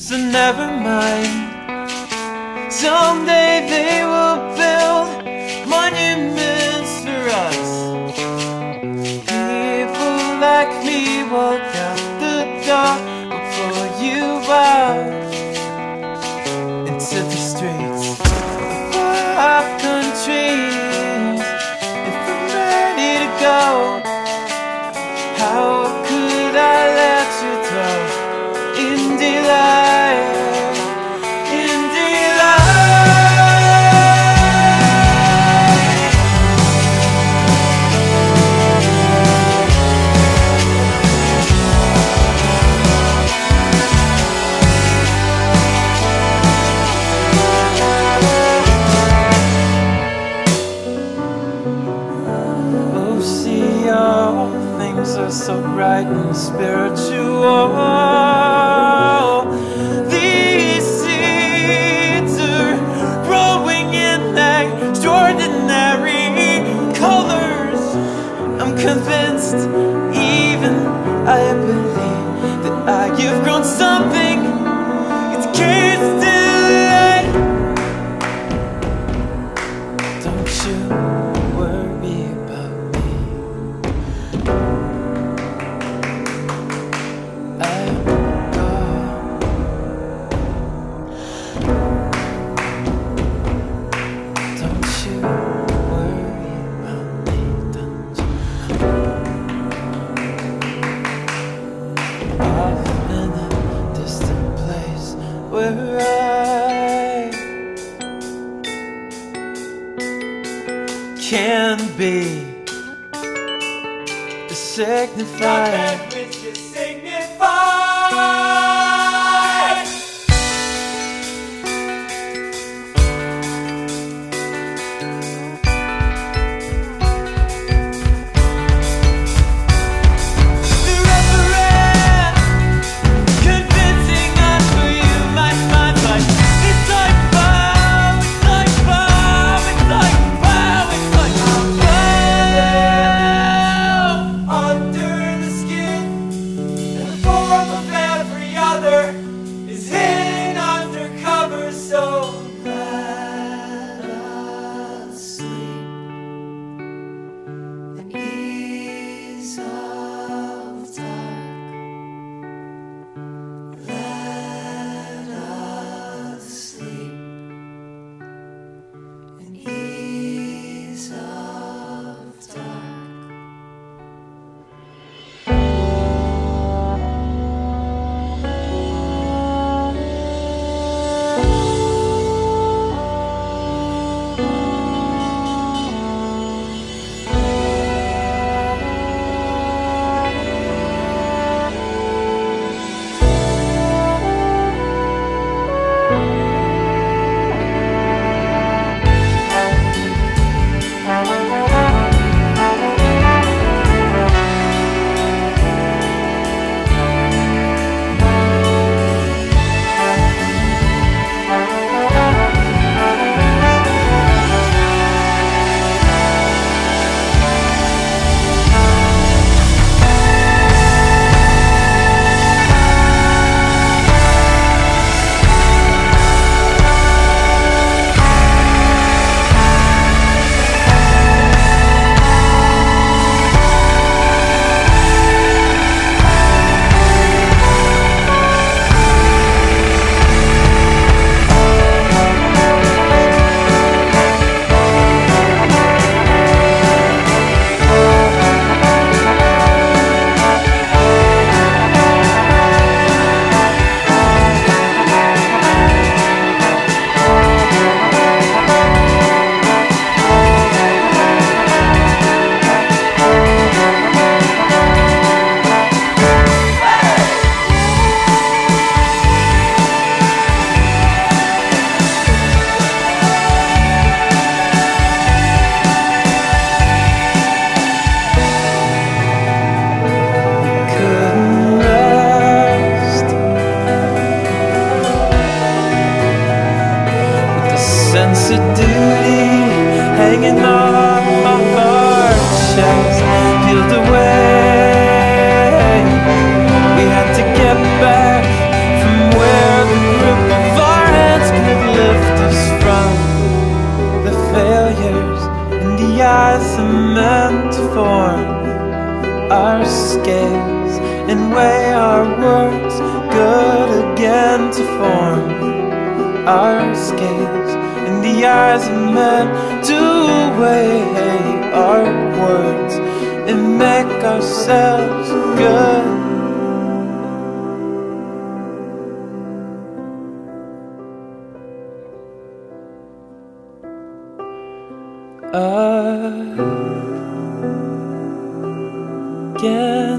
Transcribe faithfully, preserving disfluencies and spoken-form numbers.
so never mind. Someday they will build monuments for us. People like me walk out the door, will pull you out into the streets of our countries. If I'm ready to go, how could I let you go? In delight, in delight. Oh, see, all things are so bright and spiritual. Convinced, even I believe that I have grown something. It's kids' delight. Don't you worry about me. I'm gone. Don't you worry about me. Can be the signifier. Signify. The reverend convincing us for you, my my time. It's like wow, it's like wow, it's like. Sense of duty hanging off of our shelves, peeled away. We had to get back from where we away our words, good again to form our scales in the eyes of men, to weigh our words and make ourselves good. Again.